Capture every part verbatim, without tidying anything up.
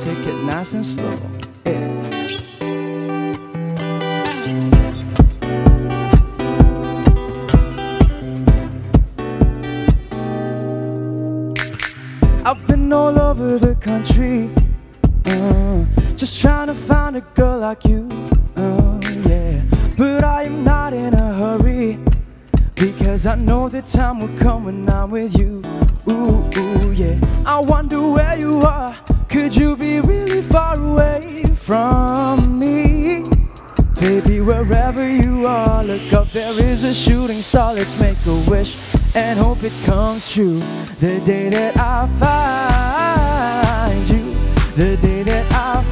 take it nice and slow. I've been all over the country, uh, just trying to find a girl like you, uh, yeah. But I am not in a hurry, because I know the time will come when I'm with you. Ooh, ooh, yeah. I wonder where you are. Could you be really far away from me? Baby, wherever you are, look up, there is a shooting star. Let's make a wish and hope it comes true. The day that I find you, the day that I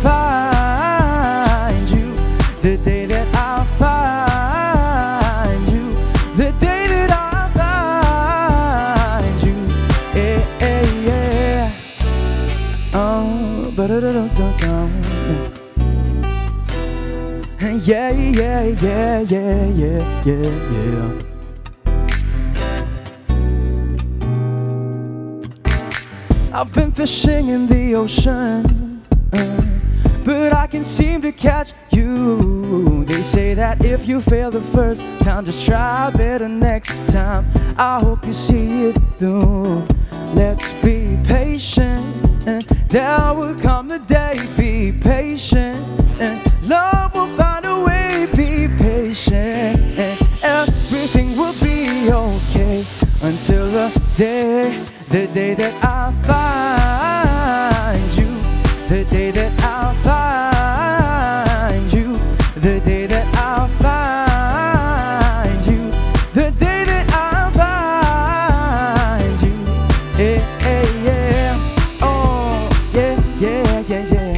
find you, the day that I find you, the day. Yeah, yeah, yeah, yeah, yeah, yeah, yeah. I've been fishing in the ocean, uh, but I can't seem to catch you. They say that if you fail the first time, just try better next time. I hope you see it through. Let's be patient, and there will come the day. Be patient, and love will find a way. Be patient, and everything will be okay. Until the day, the day that I find you, the day that I find you, the day that I find you, the day that I find you. Yeah, yeah, yeah. Oh, yeah, yeah, yeah, yeah.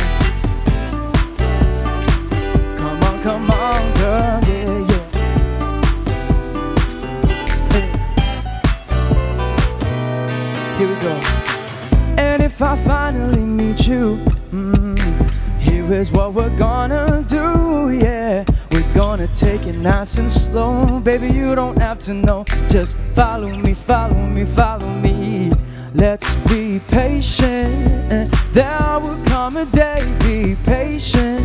Come on, come on, girl, yeah, yeah. Hey. Here we go. And if I finally meet you, mm, here is what we're gonna do, yeah. We're gonna take it nice and slow. Baby, you don't have to know. Just follow me, follow me, follow me. Let's be patient, and there will come a day. Be patient,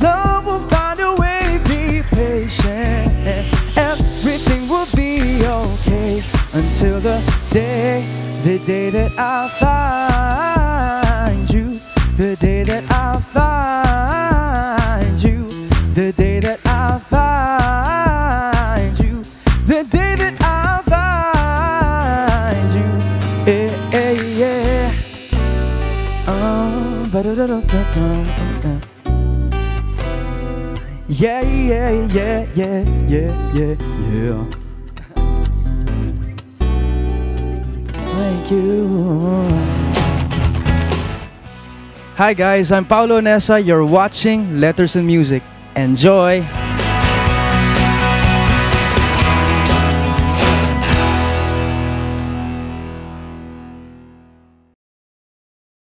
love will find a way. Be patient, and everything will be okay. Until the day, the day that I find you, the day that I find you, the day that I find you, the day that I find you. Yeah, yeah, yeah. Oh, yeah, yeah, yeah, yeah, yeah, yeah, yeah. Thank you. Hi guys, I'm Paolo Onesa. You're watching Letters and Music. Enjoy!